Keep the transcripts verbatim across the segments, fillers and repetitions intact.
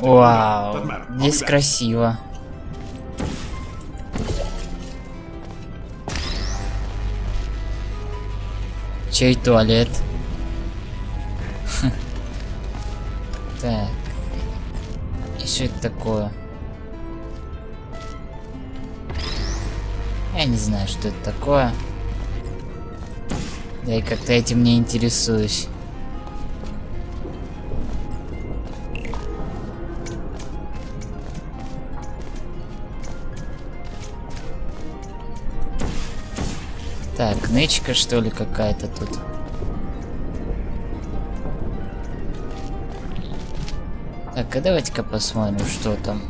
Вау, здесь красиво. Чей туалет? Так. И что это такое? Я не знаю, что это такое. Да и как-то этим не интересуюсь. Так, нычка, что ли, какая-то тут. Так, а давайте-ка посмотрим, что там.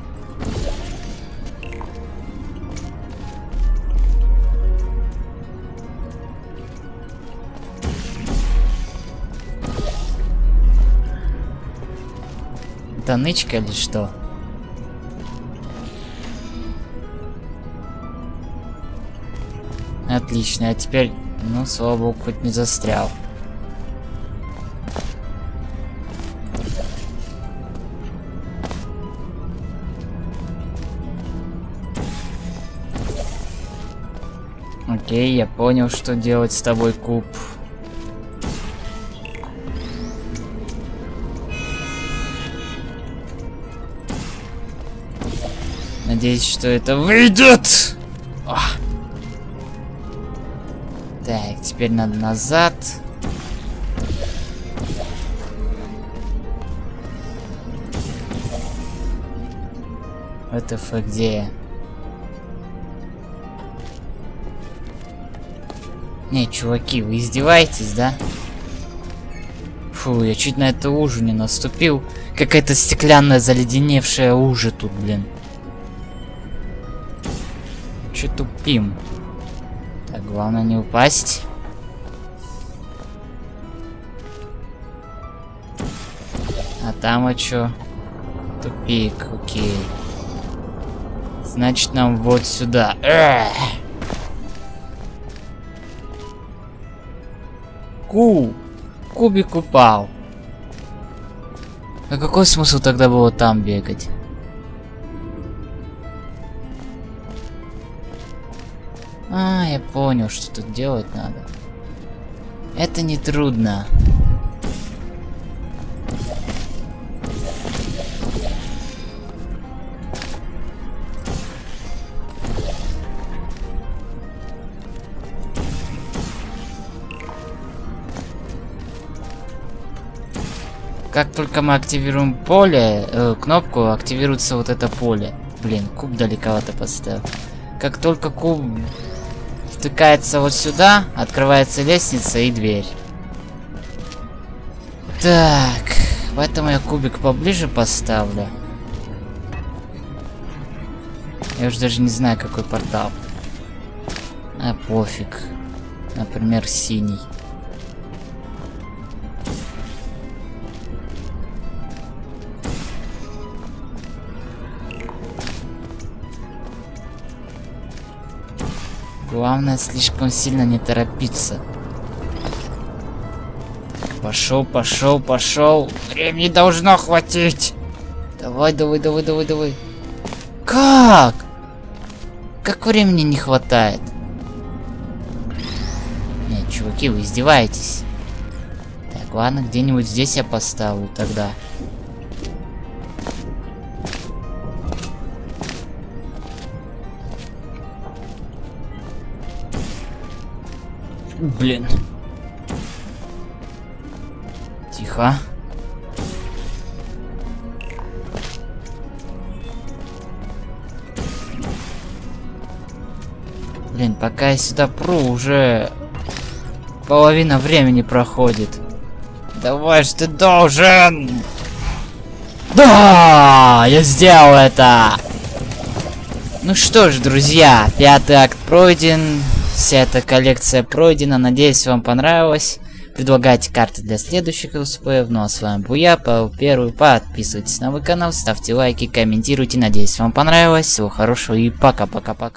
Это нычка или что? Отлично, а теперь, ну, слава богу, хоть не застрял. Окей, я понял, что делать с тобой, куб. Надеюсь, что это выйдет! О. Так, теперь надо назад. Это факт, где я? Не, чуваки, вы издеваетесь, да? Фу, я чуть на эту лужу не наступил. Какая-то стеклянная заледеневшая лужа тут, блин. Че тупим? Так, главное не упасть. А там а чё? Тупик, окей. Значит, нам вот сюда. Эх! Ку! Кубик упал. А какой смысл тогда было там бегать? А, я понял, что тут делать надо. Это не трудно. Как только мы активируем поле, э, кнопку, активируется вот это поле. Блин, куб далековато поставил. Как только куб втыкается вот сюда, открывается лестница и дверь. Так, поэтому я кубик поближе поставлю. Я уже даже не знаю, какой портал. А пофиг. Например, синий. Главное, слишком сильно не торопиться. Пошел, пошел, пошел. Времени должно хватить. Давай, давай, давай, давай, давай. Как? Как времени не хватает? Нет, чуваки, вы издеваетесь. Так, ладно, где-нибудь здесь я поставлю тогда. Блин. Тихо. Блин, пока я сюда пру, уже половина времени проходит. Давай же, ты должен. Да, я сделал это. Ну что ж, друзья, пятый акт пройден. Вся эта коллекция пройдена, надеюсь, вам понравилось. Предлагайте карты для следующих летсплеев. Ну а с вами был я, Павел Первый. Подписывайтесь на мой канал, ставьте лайки, комментируйте. Надеюсь, вам понравилось. Всего хорошего и пока-пока-пока.